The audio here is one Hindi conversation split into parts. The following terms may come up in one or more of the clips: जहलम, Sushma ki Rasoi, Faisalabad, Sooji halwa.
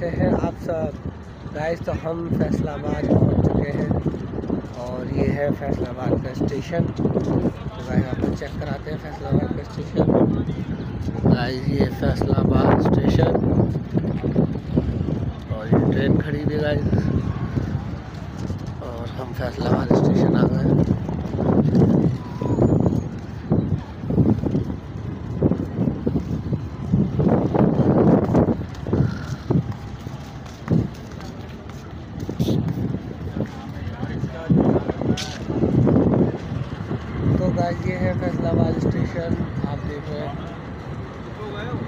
कैसे हैं आप सब गाइस। तो हम फैसलाबाद पहुंच चुके हैं और ये है फैसलाबाद का स्टेशन। तो गाइस आपको चेक कराते हैं फैसलाबाद का स्टेशन। गाइस ये फैसलाबाद स्टेशन और ये ट्रेन खड़ी भी गाइस, और हम फैसलाबाद स्टेशन आ गए हैं। तो गाइस ये है फैसलाबाद स्टेशन, आप देख रहे हैं।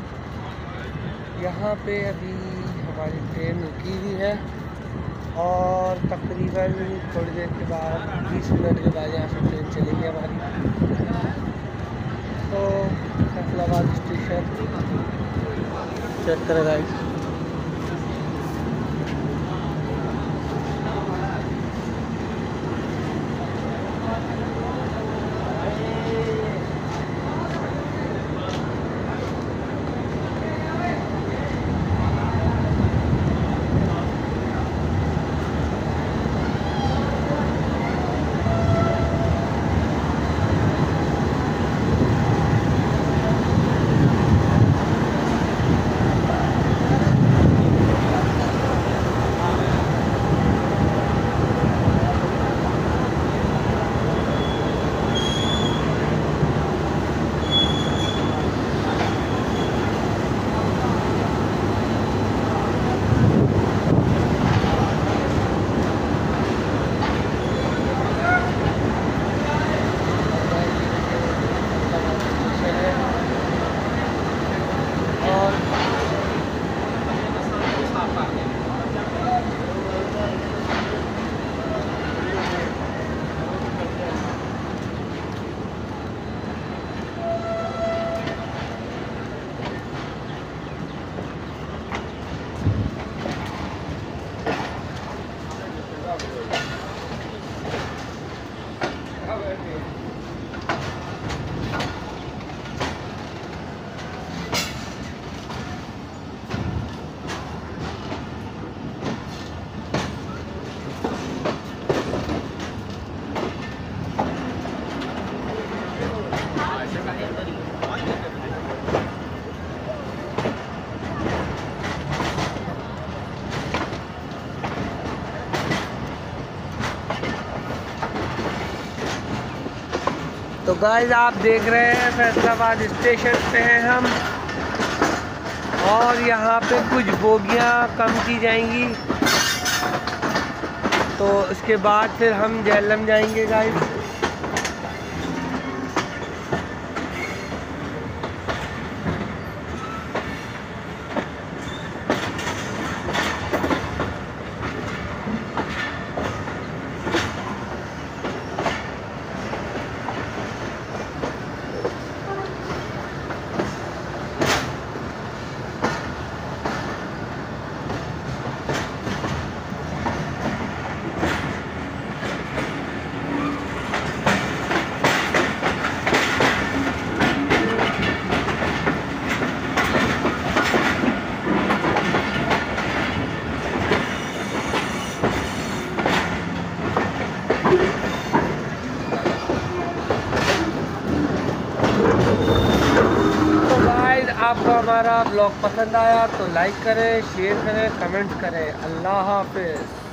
यहाँ पे अभी हमारी ट्रेन रुकी हुई है और तकरीबन थोड़ी देर के बाद 20 मिनट के बाद यहाँ से ट्रेन चलेगी हमारी। तो फैसलाबाद स्टेशन चेक करें गाइस। तो गाइस आप देख रहे हैं फैसलाबाद स्टेशन पे हैं हम, और यहाँ पे कुछ बोगियाँ कम की जाएंगी तो उसके बाद फिर हम जहलम जाएंगे गाइस। आपको हमारा ब्लॉग पसंद आया तो लाइक करें, शेयर करें, कमेंट करें। अल्लाह हाफिज़।